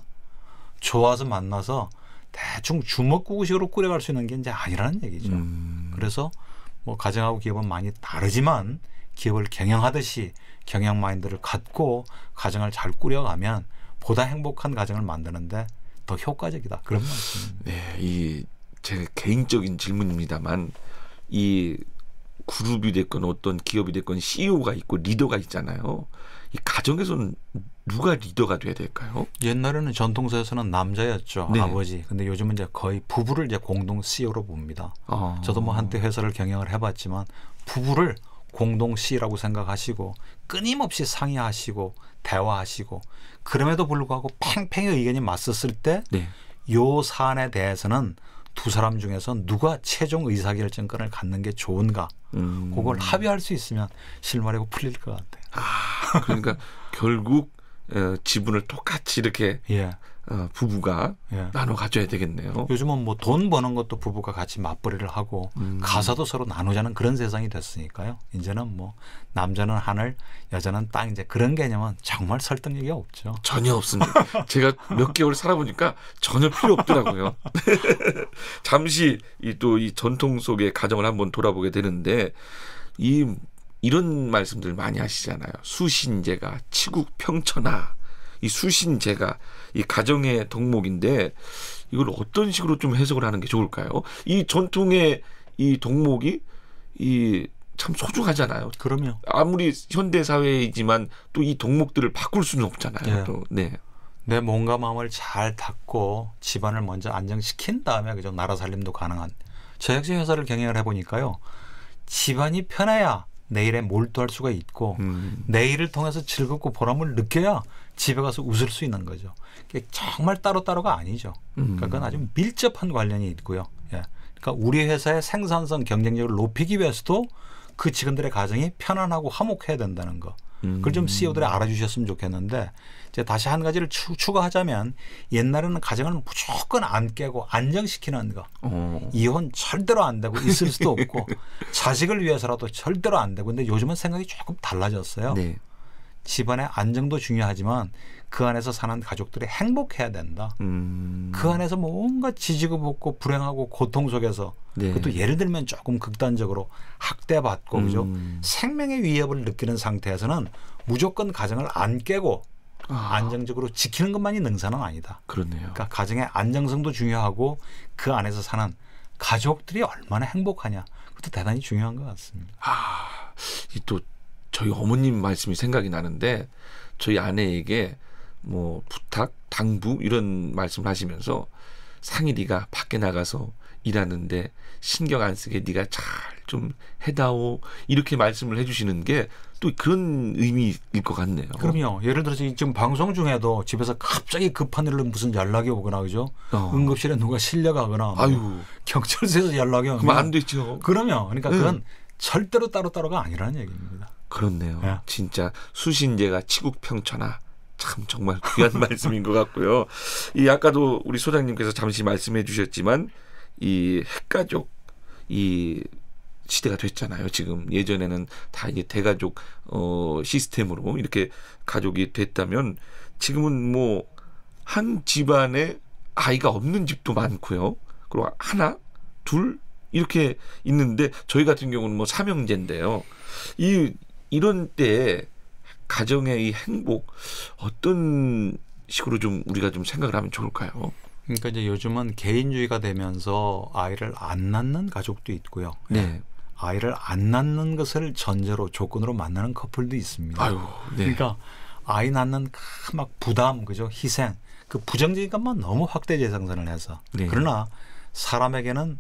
좋아서 만나서 대충 주먹구구식으로 꾸려갈 수 있는 게 이제 아니라는 얘기죠. 그래서 뭐 가정하고 기업은 많이 다르지만 기업을 경영하듯이 경영 마인드를 갖고 가정을 잘 꾸려가면 보다 행복한 가정을 만드는데 더 효과적이다. 그런 말씀. 네, 이 제 개인적인 질문입니다만 이 그룹이 됐건 어떤 기업이 됐건 CEO가 있고 리더가 있잖아요. 이 가정에서는 누가 리더가 돼야 될까요? 옛날에는 전통사에서는 남자였죠. 네. 아버지. 근데 요즘은 이제 거의 부부를 이제 공동 CEO로 봅니다. 저도 뭐 한때 회사를 경영을 해봤지만 부부를 공동 CEO라고 생각하시고 끊임없이 상의하시고 대화하시고 그럼에도 불구하고 팽팽히 의견이 맞섰을 때 요 사안에 대해서는 두 사람 중에서 누가 최종 의사결정권을 갖는 게 좋은가 그걸 합의할 수 있으면 실마리가 풀릴 것 같아요. 그러니까 결국 지분을 똑같이 이렇게 부부가 나눠 가져야 되겠네요. 요즘은 뭐 돈 버는 것도 부부가 같이 맞벌이를 하고 가사도 서로 나누자는 그런 세상이 됐으니까요. 이제는 뭐 남자는 하늘, 여자는 땅 이제 그런 개념은 정말 설득력이 없죠. 전혀 없습니다. 제가 몇 개월 살아보니까 전혀 필요 없더라고요. 잠시 또 이 전통 속의 가정을 한번 돌아보게 되는데 이런 말씀들 많이 하시잖아요. 수신제가 치국평천하. 이 수신제가 이 가정의 덕목인데 이걸 어떤 식으로 좀 해석을 하는 게 좋을까요? 이 전통의 이 덕목이 이 참 소중하잖아요. 그럼요. 아무리 현대 사회이지만 또 이 덕목들을 바꿀 수는 없잖아요. 네. 또. 네. 내 몸과 마음을 잘 닦고 집안을 먼저 안정시킨 다음에 그저 나라 살림도 가능한. 저 역시 회사를 경영을 해보니까요. 집안이 편해야 내일에 몰두할 수가 있고 내일을 통해서 즐겁고 보람을 느껴야 집에 가서 웃을 수 있는 거죠. 그게 정말 따로따로가 아니죠. 그러니까 그건 아주 밀접한 관련이 있고요. 예. 그러니까 우리 회사의 생산성 경쟁력을 높이기 위해서도 그 직원들의 가정이 편안하고 화목해야 된다는 거. 그걸 좀 CEO들이 알아주셨으면 좋겠는데 이제 다시 한 가지를 추가하자면 옛날에는 가정을 무조건 안 깨고 안정시키는 거. 이혼 절대로 안 되고 있을 수도 없고 자식을 위해서라도 절대로 안 되고 근데 요즘은 생각이 조금 달라졌어요. 네. 집안의 안정도 중요하지만 그 안에서 사는 가족들이 행복해야 된다. 그 안에서 뭔가 지지고 볶고 불행하고 고통 속에서 네. 그것도 예를 들면 조금 극단적으로 학대받고 그죠? 생명의 위협을 느끼는 상태에서는 무조건 가정을 안 깨고 안정적으로 지키는 것만이 능사는 아니다. 그렇네요. 그러니까 가정의 안정성도 중요하고 그 안에서 사는 가족들이 얼마나 행복하냐. 그것도 대단히 중요한 것 같습니다. 이 또 저희 어머님 말씀이 생각이 나는데 저희 아내에게 뭐 부탁, 당부 이런 말씀을 하시면서 상일이가 밖에 나가서 일하는데 신경 안 쓰게 네가 잘 좀 해다오 이렇게 말씀을 해주시는 게 또 그런 의미일 것 같네요. 그럼요. 예를 들어서 지금 방송 중에도 집에서 갑자기 급한 일로 무슨 연락이 오거나 그죠? 응급실에 누가 실려가거나 뭐 경찰서에서 연락이 오면 그럼 안 되죠. 그럼요. 그러니까 그건 절대로 따로따로가 아니라는 얘기입니다. 그렇네요. 네. 진짜 수신제가 치국평천하 참 정말 귀한 말씀인 것 같고요. 이 아까도 우리 소장님께서 잠시 말씀해 주셨지만 이 핵가족 이 시대가 됐잖아요. 지금 예전에는 다 이게 대가족 시스템으로 이렇게 가족이 됐다면 지금은 뭐 한 집안에 아이가 없는 집도 많고요. 그리고 하나, 둘 이렇게 있는데 저희 같은 경우는 뭐 삼형제인데요. 이런 때에 가정의 이 행복 어떤 식으로 좀 우리가 좀 생각을 하면 좋을까요? 그러니까 이제 요즘은 개인주의가 되면서 아이를 안 낳는 가족도 있고요. 네. 아이를 안 낳는 것을 전제로 조건으로 만나는 커플도 있습니다. 네. 그러니까 아이 낳는 그 막 부담, 그죠? 희생, 그 부정적인 것만 너무 확대 재생산을 해서 그러나 사람에게는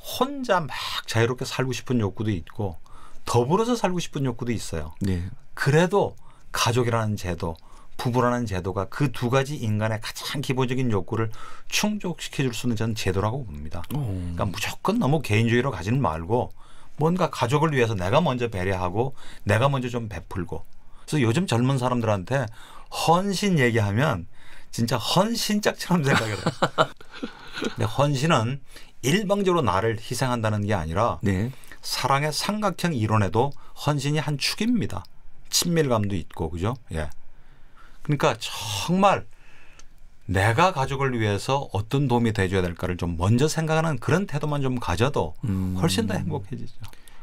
혼자 막 자유롭게 살고 싶은 욕구도 있고 더불어서 살고 싶은 욕구도 있어요. 네. 그래도 가족이라는 제도, 부부라는 제도가 그 두 가지 인간의 가장 기본적인 욕구를 충족시켜줄 수 있는 저는 제도라고 봅니다. 그러니까 무조건 너무 개인주의로 가지는 말고 뭔가 가족을 위해서 내가 먼저 배려하고 내가 먼저 좀 베풀고. 그래서 요즘 젊은 사람들한테 헌신 얘기하면 진짜 헌신짝처럼 생각해요. 근데 헌신은 일방적으로 나를 희생한다는 게 아니라 네. 사랑의 삼각형 이론에도 헌신이 한 축입니다. 친밀감도 있고, 그죠? 예. 그러니까 정말 내가 가족을 위해서 어떤 도움이 돼줘야 될까를 좀 먼저 생각하는 그런 태도만 좀 가져도 훨씬 더 행복해지죠.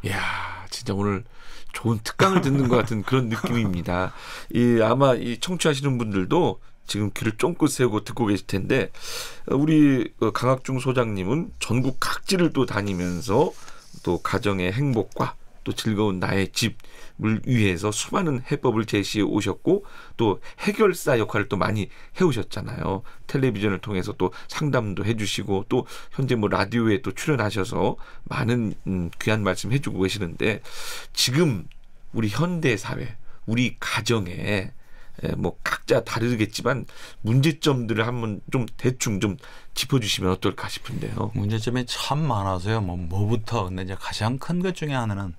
이야, 진짜 오늘 좋은 특강을 듣는 것 같은 그런 느낌입니다. 이 아마 이 청취하시는 분들도 지금 귀를 쫑긋 세우고 듣고 계실 텐데, 우리 강학중 소장님은 전국 각지를 또 다니면서 또 가정의 행복과 또 즐거운 나의 집을 위해서 수많은 해법을 제시해 오셨고 또 해결사 역할을 또 많이 해오셨잖아요. 텔레비전을 통해서 또 상담도 해주시고 또 현재 뭐 라디오에 또 출연하셔서 많은 귀한 말씀 해주고 계시는데, 지금 우리 현대 사회, 우리 가정에 뭐 각자 다르겠지만 문제점들을 한번 좀 대충 좀 짚어주시면 어떨까 싶은데요. 문제점이 참 많아서요. 뭐부터. 근데 이제 가장 큰 것 중에 하나는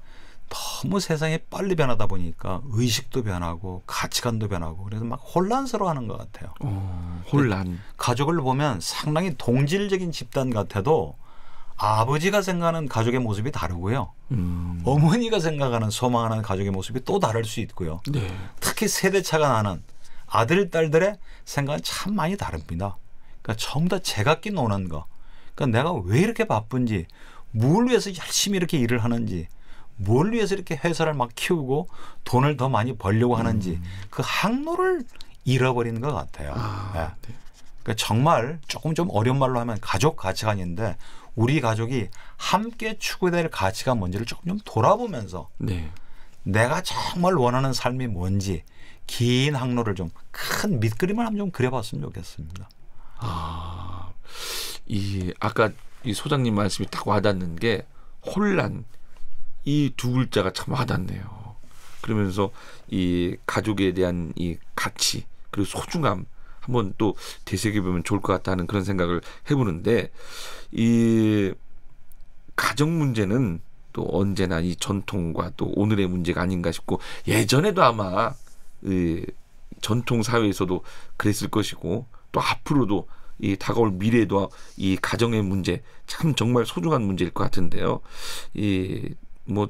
너무 세상이 빨리 변하다 보니까 의식도 변하고 가치관도 변하고 그래서 막 혼란스러워하는 것 같아요. 혼란. 가족을 보면 상당히 동질적인 집단 같아도 아버지가 생각하는 가족의 모습이 다르고요. 어머니가 생각하는 소망하는 가족의 모습이 또 다를 수 있고요. 네. 특히 세대차가 나는 아들, 딸들의 생각은 참 많이 다릅니다. 그러니까 전부 다 제각기 노는 거. 그러니까 내가 왜 이렇게 바쁜지, 뭘 위해서 열심히 이렇게 일을 하는지, 뭘 위해서 이렇게 회사를 막 키우고 돈을 더 많이 벌려고 하는지 그 항로를 잃어버리는 것 같아요. 아, 네. 그러니까 정말 조금 좀 어려운 말로 하면 가족 가치관인데 우리 가족이 함께 추구될 가치가 뭔지를 조금 좀 돌아보면서 네. 내가 정말 원하는 삶이 뭔지 긴 항로를 좀 큰 밑그림을 한번 좀 그려봤으면 좋겠습니다. 아, 이 아까 이 소장님 말씀이 딱 와닿는 게 혼란. 이 두 글자가 참 와닿네요. 그러면서 이 가족에 대한 이 가치 그리고 소중함 한번 또 되새겨보면 좋을 것 같다는 그런 생각을 해보는데, 이 가정 문제는 또 언제나 이 전통과 또 오늘의 문제가 아닌가 싶고, 예전에도 아마 이 전통 사회에서도 그랬을 것이고 또 앞으로도 이 다가올 미래도 이 가정의 문제 참 정말 소중한 문제일 것 같은데요. 이 뭐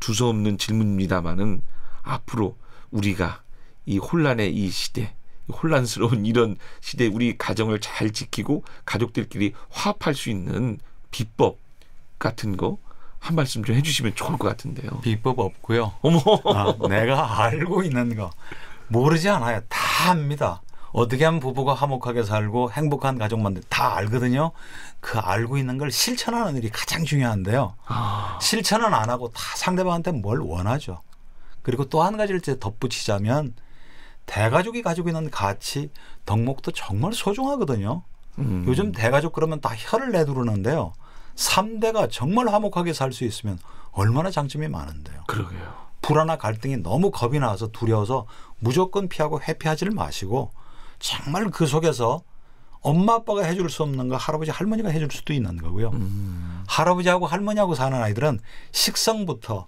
두서없는 질문입니다만은 앞으로 우리가 이 혼란의 이 시대, 혼란스러운 이런 시대에 우리 가정을 잘 지키고 가족들끼리 화합할 수 있는 비법 같은 거 한 말씀 좀 해주시면 좋을 것 같은데요. 비법 없고요. 어머, 내가 알고 있는 거 모르지 않아요. 다 압니다. 어떻게 하면 부부가 화목하게 살고 행복한 가족 만들 다 알거든요. 그 알고 있는 걸 실천하는 일이 가장 중요한데요. 실천은 안 하고 다 상대방한테 뭘 원하죠. 그리고 또 한 가지를 덧붙이자면 대가족이 가지고 있는 가치, 덕목도 정말 소중하거든요. 요즘 대가족 그러면 다 혀를 내두르는데요. 3대가 정말 화목하게 살 수 있으면 얼마나 장점이 많은데요. 그러게요. 불안한 갈등이 너무 겁이 나서 두려워서 무조건 피하고 회피하지를 마시고 정말 그 속에서 엄마 아빠가 해줄 수 없는 거 할아버지 할머니가 해줄 수도 있는 거고요. 할아버지하고 할머니하고 사는 아이들은 식성부터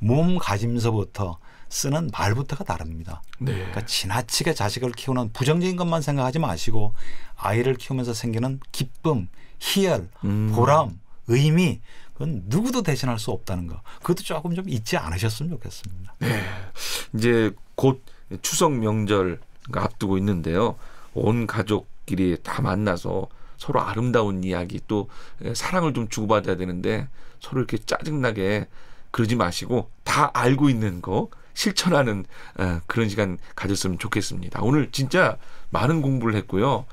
몸가짐서부터 쓰는 말부터가 다릅니다. 네. 그러니까 지나치게 자식을 키우는 부정적인 것만 생각하지 마시고 아이를 키우면서 생기는 기쁨, 희열, 보람, 의미, 그건 누구도 대신할 수 없다는 거. 그것도 조금 좀 잊지 않으셨으면 좋겠습니다. 네. 이제 곧 추석 명절 앞두고 있는데요. 온 가족끼리 다 만나서 서로 아름다운 이야기 또 사랑을 좀 주고받아야 되는데 서로 이렇게 짜증나게 그러지 마시고 다 알고 있는 거 실천하는 그런 시간 가졌으면 좋겠습니다. 오늘 진짜 많은 공부를 했고요.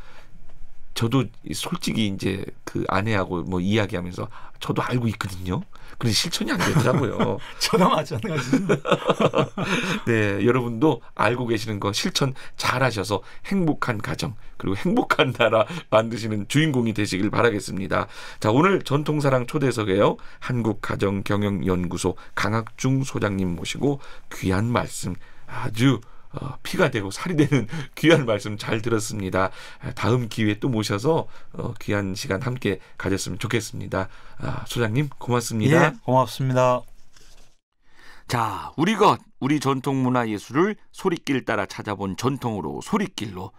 저도 솔직히 이제 그 아내하고 뭐 이야기하면서 저도 알고 있거든요. 그런데 실천이 안 되더라고요. 저도 마찬가지죠. 네, 여러분도 알고 계시는 거 실천 잘하셔서 행복한 가정 그리고 행복한 나라 만드시는 주인공이 되시길 바라겠습니다. 자, 오늘 전통사랑 초대석에요. 한국가정경영연구소 강학중 소장님 모시고 귀한 말씀 아주 피가 되고 살이 되는 귀한 말씀 잘 들었습니다. 다음 기회에 또 모셔서 귀한 시간 함께 가졌으면 좋겠습니다. 소장님 고맙습니다. 예, 고맙습니다. 자, 우리 것, 우리 전통문화예술을 소리길 따라 찾아본 전통으로 소리길로,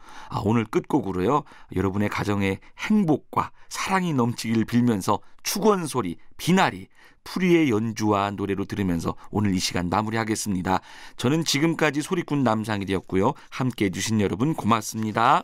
오늘 끝곡으로요. 여러분의 가정에 행복과 사랑이 넘치길 빌면서 축원소리, 비나리, 풀이의 연주와 노래로 들으면서 오늘 이 시간 마무리하겠습니다. 저는 지금까지 소리꾼 남상일이었고요. 함께해 주신 여러분 고맙습니다.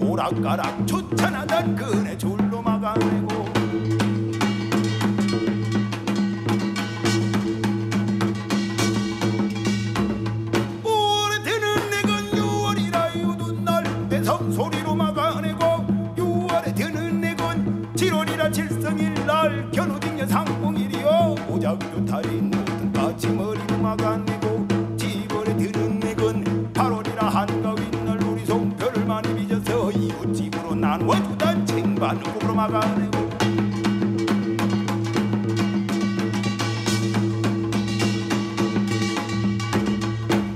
오락가락 추천하던 그네 줄로 막아내고 올해 드는 내건 6월이라 유둔 날 대성 소리로 막아내고 6월에 드는 내건 7월이라 칠성일 날 견우딩여 상봉일이요 오작교 달인 모든 까치 머리로 막아내고 7월에 드는 내건 8월이라 한가위 원주단 쟁반으로 막아내고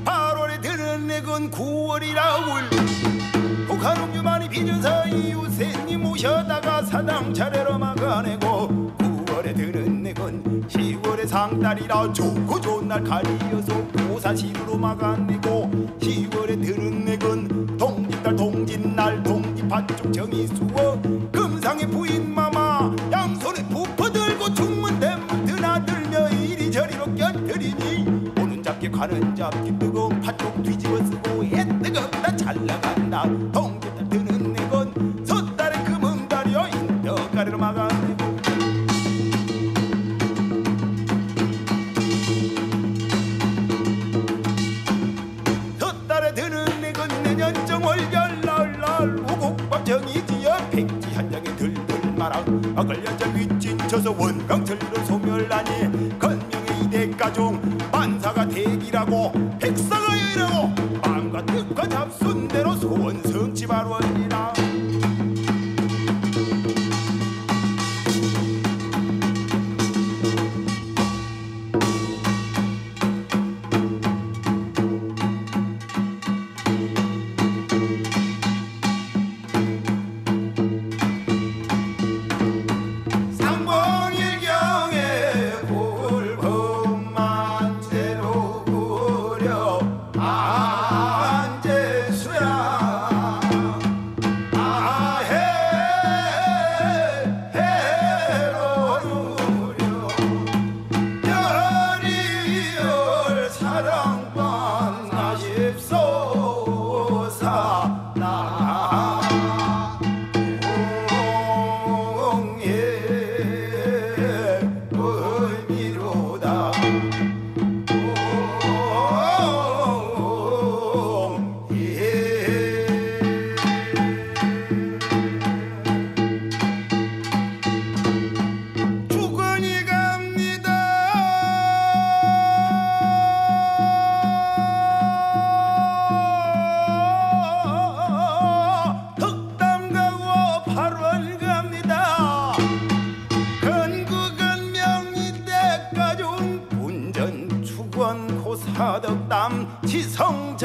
팔월에 드는 내건 9월이라 울 북한음주 많이 빚어서 이웃새님 모셔다가 사당 차례로 막아내고 9월에 드는 내건 10월에 상달이라 좋고 좋은 날 가리어서 오사시로 막아내고 10월에 드는 내건 동짓날 동짓날 밭쪽 정이수어 금상의 부인 마마 양손에 부퍼들고 죽문 대문 드나들며 이리저리로 곁들이니 오는 잡기 가는 잡기 뜨거운 밭쪽 뒤집어 쓰고 애 뜨겁다 잘 나간다 동짓날 드는 내건 섣달의 금은다리여 인덕가리로 막아내고 섣달에 드는 내건 내년 정월별 정이지여 백지 한 장에 들들 마라 아걸려자 위친쳐서 원병철로 소멸하니 건명의 이대가종 만사가 대기라고 백사가 이라고 마음과 뜻과 잡순대로 소원 성취 발원이라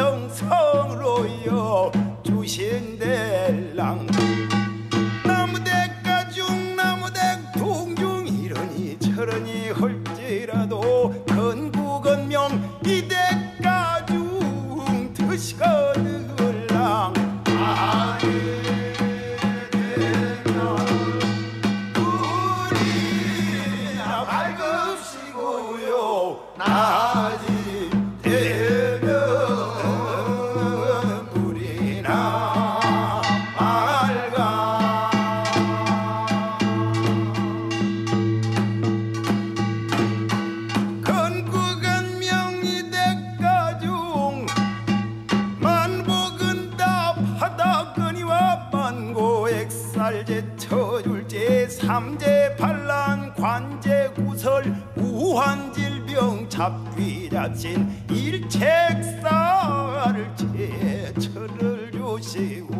정성으로요 주신댈랑 나무대가중 나무댁 동중 이러니 저러니 할지라도 건국은명 이대가중 드셔들랑 삼재 반란 관재 구설 우환질병 잡귀자친 일책사를 제철을 주시오.